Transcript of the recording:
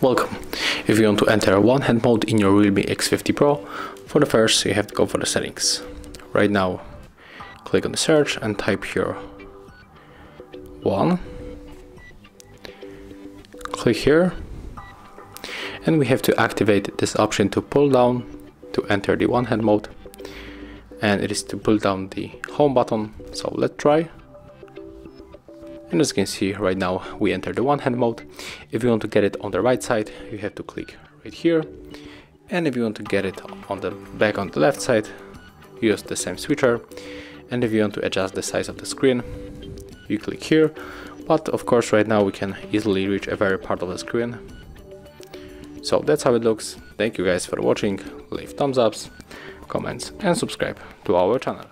Welcome! If you want to enter one hand mode in your Realme X50 Pro, for the first you have to go for the settings. Right now click on the search and type here one. Click here and we have to activate this option to pull down to enter the one hand mode, and it is to pull down the home button. So let's try. And as you can see, right now we enter the one hand mode. If you want to get it on the right side, you have to click right here. And if you want to get it on the back on the left side, use the same switcher. And if you want to adjust the size of the screen, you click here. But of course, right now we can easily reach a very part of the screen. So that's how it looks. Thank you guys for watching. Leave thumbs ups, comments and subscribe to our channel.